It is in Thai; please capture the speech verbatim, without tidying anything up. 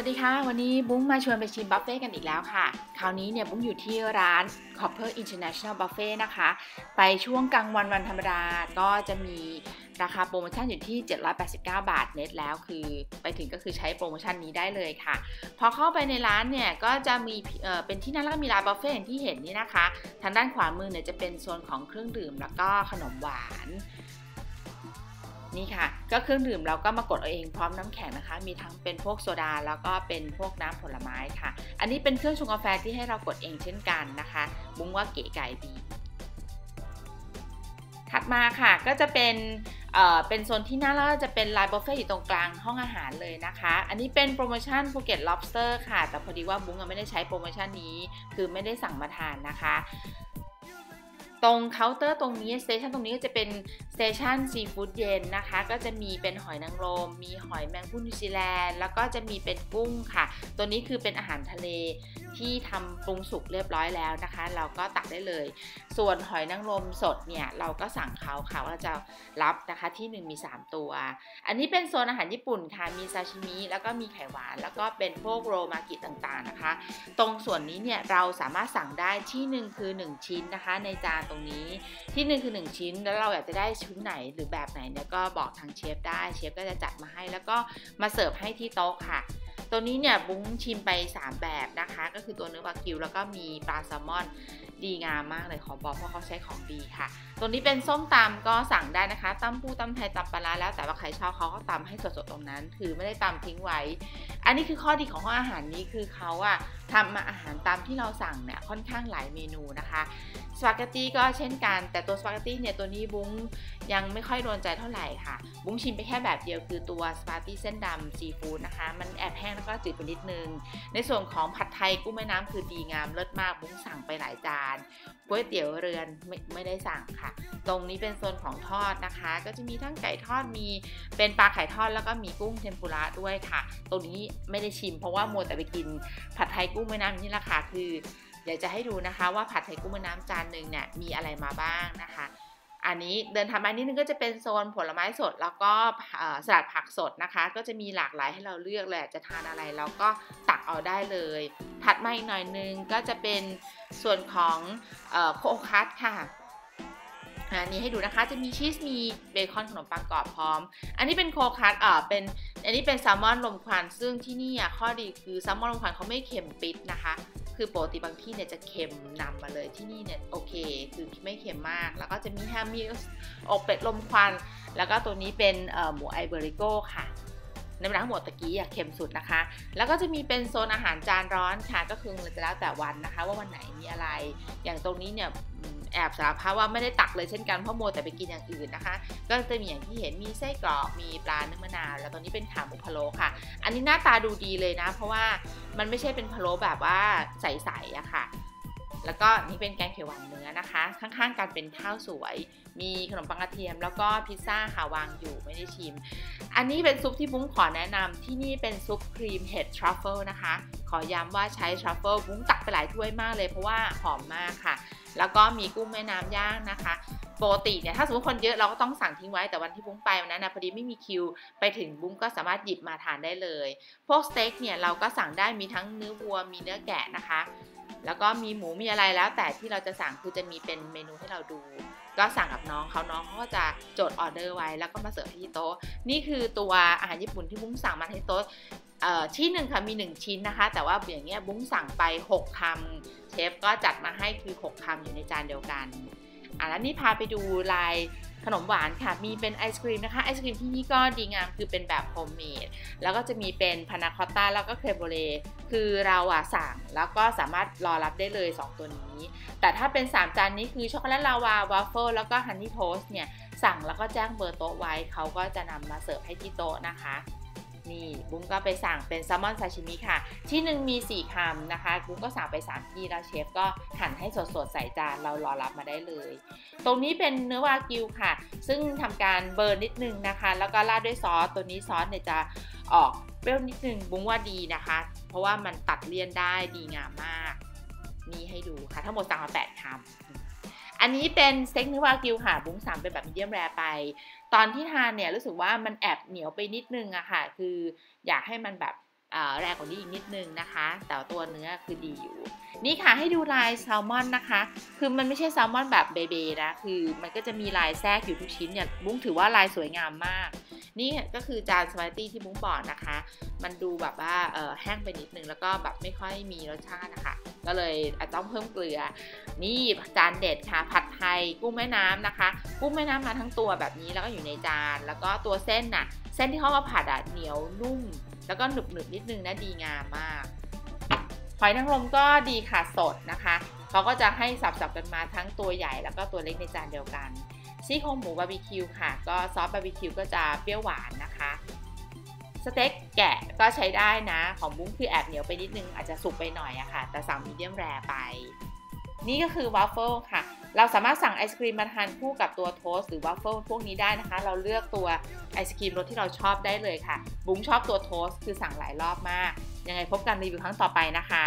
วัสดีค่ะวันนี้บุ้งมาชวนไปชิมบุฟเฟ่กันอีกแล้วค่ะคราวนี้เนี่ยบุ้งอยู่ที่ร้าน Copper International Buffet นะคะไปช่วงกลางวันวันธรรมดาก็จะมีราคาโปรโมชั่นอยู่ที่เจ็ดร้อยแปดสิบเก้าบาทเน็ตแล้วคือไปถึงก็คือใช้โปรโมชั่นนี้ได้เลยค่ะพอเข้าไปในร้านเนี่ยก็จะมี เอ่อ เป็นที่นั่งแล้วก็มีร้านบุฟเฟ่ที่เห็นนี่นะคะทางด้านขวามือเนี่ยจะเป็นโซนของเครื่องดื่มแล้วก็ขนมหวานนี่ค่ะก็เครื่องดื่มเราก็มากดเอาเองพร้อมน้ำแข็งนะคะมีทั้งเป็นพวกโซดาแล้วก็เป็นพวกน้ำผลไม้ค่ะอันนี้เป็นเครื่องชงกาแฟที่ให้เรากดเองเช่นกันนะคะบุ้งว่าเก๋ไก๋ดีถัดมาค่ะก็จะเป็นเอ่อเป็นโซนที่น่าแล้วจะเป็นไลน์บุฟเฟ่อยู่ตรงกลางห้องอาหารเลยนะคะอันนี้เป็นโปรโมชั่นภูเก็ต ล็อบสเตอร์ ค่ะแต่พอดีว่าบุ้งไม่ได้ใช้โปรโมชั่นนี้คือไม่ได้สั่งมาทานนะคะตรงเคาน์เตอร์ตรงนี้สเตชันตรงนี้ก็จะเป็นสเตชันซีฟู้ดเย็นนะคะก็จะมีเป็นหอยนางรมมีหอยแมงผู้นิวซีแลนด์แล้วก็จะมีเป็นกุ้งค่ะตัวนี้คือเป็นอาหารทะเลที่ทำปรุงสุกเรียบร้อยแล้วนะคะเราก็ตักได้เลยส่วนหอยนางรมสดเนี่ยเราก็สั่งเขาเขาเราจะรับนะคะที่หนึ่งมีสามตัวอันนี้เป็นโซนอาหารญี่ปุ่นค่ะมีซาชิมิแล้วก็มีไข่หวานแล้วก็เป็นพวกโรมากิต่างๆนะคะตรงส่วนนี้เนี่ยเราสามารถสั่งได้ที่หนึ่งคือหนึ่งชิ้นนะคะในจานตรงนี้ที่หนึ่งคือหนึ่งชิ้นแล้วเราอยากจะได้ชิ้นไหนหรือแบบไหนเนี่ยก็บอกทางเชฟได้เชฟก็จะจัดมาให้แล้วก็มาเสิร์ฟให้ที่โต๊ะค่ะตัวนี้เนี่ยบุ้งชิมไปสามแบบนะคะก็คือตัวเนื้อวากิวแล้วก็มีปลาแซลมอนดีงามมากเลยขอบอกเพราะเขาใช้ของดีค่ะตัวนี้เป็นส้มตำก็สั่งได้นะคะตำปูตำไทยตำปลาแล้วแต่ว่าใครชอบเขาก็ตำให้สดๆตรงนั้นคือไม่ได้ตำทิ้งไว้อันนี้คือข้อดีของห้องอาหารนี้คือเขาอะทำมาอาหารตามที่เราสั่งเนี่ยค่อนข้างหลายเมนูนะคะสปาเกตตี้ก็เช่นกันแต่ตัวสปาเกตตี้เนี่ยตัวนี้บุ้งยังไม่ค่อยโดนใจเท่าไหร่ค่ะบุ้งชิมไปแค่แบบเดียวคือตัวสปาเกตตี้เส้นดำซีฟู้ดนะคะมันแอบแห้งแล้วก็จืดไปนิดนึงในส่วนของผัดไทยกุ้งแม่น้ำคือดีงามเลิศมากบุ้งสั่งไปหลายจานก๋วยเตี๋ยวเรือนไม่ไม่ได้สั่งค่ะตรงนี้เป็นโซนของทอดนะคะก็จะมีทั้งไก่ทอดมีเป็นปลาไข่ทอดแล้วก็มีกุ้งเทมปุระด้วยค่ะตรงนี้ไม่ได้ชิมเพราะว่าโมแต่ไปกินผัดไทยกุ้งแม่น้ำนี่แหละค่ะคืออยากจะให้ดูนะคะว่าผัดไทยกุ้งแม่น้ำจานหนึ่งเนี่ยมีอะไรมาบ้างนะคะอันนี้เดินทางมานิดนึงก็จะเป็นโซนผลไม้สดแล้วก็สลัดผักสดนะคะก็จะมีหลากหลายให้เราเลือกเลยจะทานอะไรเราก็ตักเอาได้เลยถัดมาอีกหน่อยนึงก็จะเป็นส่วนของโคคัสค่ะอันนี้ให้ดูนะคะจะมีชีสมีเบคอนขนมปังกรอบพร้อมอันนี้เป็นโคคัสเอ่อเป็นอันนี้เป็นแซลมอนลมควันซึ่งที่นี่ข้อดีคือแซลมอนลมควันเขาไม่เค็มปิดนะคะคือปกติบางที่เนี่ยจะเค็มนำมาเลยที่นี่เนี่ยโอเคคือไม่เค็มมากแล้วก็จะมีแฮมมีอกเป็ดลมควันแล้วก็ตัวนี้เป็นหมูไอเบริโก้ค่ะในร้านหมดตะกี้อยากเค็มสุดนะคะแล้วก็จะมีเป็นโซนอาหารจานร้อนค่ะก็คือจะแล้วแต่วันนะคะว่าวันไหนมีอะไรอย่างตรงนี้เนี่ยแอบสารภาพว่าไม่ได้ตักเลยเช่นกันเพราะโมแต่ไปกินอย่างอื่นนะคะก็จะมีอย่างที่เห็นมีไส้กรอกมีปลาเนื้อมะนาวแล้วตอนนี้เป็นขาหมูพะโล้ค่ะอันนี้หน้าตาดูดีเลยนะเพราะว่ามันไม่ใช่เป็นพะโล้แบบว่าใสๆอะค่ะแล้วก็นี่เป็นแกงเขียวหวานเนื้อนะคะข้างๆกันเป็นข้าวสวยมีขนมปังกระเทียมแล้วก็พิซซ่าค่ะวางอยู่ไม่ได้ชิมอันนี้เป็นซุปที่บุ้งขอแนะนำที่นี่เป็นซุปครีมเห็ดทรัฟเฟิลนะคะขอย้ำว่าใช้ทรัฟเฟิลบุ้งตักไปหลายถ้วยมากเลยเพราะว่าหอมมากค่ะแล้วก็มีกุ้งแม่น้ำย่างนะคะปกติเนี่ยถ้าสมมติคนเยอะเราก็ต้องสั่งทิ้งไว้แต่วันที่บุ้งไปวันนั้นนะพอดีไม่มีคิวไปถึงบุ้งก็สามารถหยิบมาทานได้เลยพวกสเต็กเนี่ยเราก็สั่งได้มีทั้งเนื้อวัวมีเนื้อแกะนะคะแล้วก็มีหมูมีอะไรแล้วแต่ที่เราจะสั่งคือจะมีเป็นเมนูให้เราดูก็สั่งกับน้องเขาน้องเขาก็จะจดออเดอร์ไว้แล้วก็มาเสิร์ฟที่โต๊ะนี่คือตัวอาหารญี่ปุ่นที่บุ้งสั่งมาที่โต๊ะที่หนึ่งค่ะมีหนึ่งชิ้นนะคะแต่ว่าอย่างเงี้ยบุ้งสั่งไปหกคำเชฟก็จัดมาให้คือหกคำอยู่ในจานเดียวกันอ่ะแล้วนี่พาไปดูลายขนมหวานค่ะมีเป็นไอศกรีมนะคะไอศกรีมที่นี่ก็ดีงามคือเป็นแบบโฮมเมดแล้วก็จะมีเป็นพานาคอตต้าแล้วก็เครมโบเล่คือเราอ่ะสั่งแล้วก็สามารถรอรับได้เลยสองตัวนี้แต่ถ้าเป็นสามจานนี้คือช็อกโกแลตลาวาวาฟเฟิลแล้วก็ฮันนี่โทสต์เนี่ยสั่งแล้วก็แจ้งเบอร์โต๊ะไว้เขาก็จะนำมาเสิร์ฟให้ที่โต๊ะนะคะนี่บุ้งก็ไปสั่งเป็นแซลมอนซาชิมิค่ะที่หนึ่งมีสี่คำนะคะบุ้งก็สั่งไปสามที่แล้วเชฟก็หั่นให้สดๆใส่จานเรารอรับมาได้เลยตรงนี้เป็นเนื้อวากิวค่ะซึ่งทำการเบิร์นนิดนึงนะคะแล้วก็ราดด้วยซอสตัวนี้ซอสเนี่ยจะออกเปรี้ยวนิดนึงบุ้งว่าดีนะคะเพราะว่ามันตัดเลี่ยนได้ดีงามมากนี่ให้ดูค่ะทั้งหมดสั่งมาแปดคำอันนี้เป็นสเต็กเนื้อวากิวค่ะบุ้งสั่งเป็นแบบมีเดียมแรร์ไปตอนที่ทานเนี่ยรู้สึกว่ามันแอบเหนียวไปนิดนึงอะค่ะคืออยากให้มันแบบ แรงกว่านี้อีกนิดนึงนะคะแต่ตัวเนื้อคือดีอยู่นี่ค่ะให้ดูลายแซลมอนนะคะคือมันไม่ใช่แซลมอนแบบเบเบนะคือมันก็จะมีลายแทรกอยู่ทุกชิ้นเนี่ยบุ้งถือว่าลายสวยงามมากนี่ก็คือจานสปาเกตตี้ที่บุ้งบอกนะคะมันดูแบบว่าแห้งไปนิดนึงแล้วก็แบบไม่ค่อยมีรสชาตินะคะก็เลยอาจต้องเพิ่มเกลือนี่จานเด็ดค่ะผัดไทยกุ้งแม่น้ำนะคะกุ้งแม่น้ำมาทั้งตัวแบบนี้แล้วก็อยู่ในจานแล้วก็ตัวเส้นน่ะเส้นที่เขามาผัดอะเหนียวนุ่มแล้วก็หนึบหนึบนิดนึงนะดีงามมากหอยนางรมก็ดีค่ะสดนะคะเขาก็จะให้สับๆกันมาทั้งตัวใหญ่แล้วก็ตัวเล็กในจานเดียวกันซี่โครงหมูบาร์บีคิวค่ะก็ซอสบาร์บีคิวก็จะเปรี้ยวหวานนะคะสเต็กแกะก็ใช้ได้นะของบุ้งคือแอบเหนียวไปนิดนึงอาจจะสุกไปหน่อยอะค่ะแต่สั่งมีเดียมแรร์ไปนี่ก็คือวัฟเฟิลค่ะเราสามารถสั่งไอศกรีมมาทานคู่กับตัวโทสต์หรือวัฟเฟิลพวกนี้ได้นะคะเราเลือกตัวไอศกรีมรสที่เราชอบได้เลยค่ะบุ้งชอบตัวโทสต์คือสั่งหลายรอบมากยังไงพบกันรีวิวครั้งต่อไปนะคะ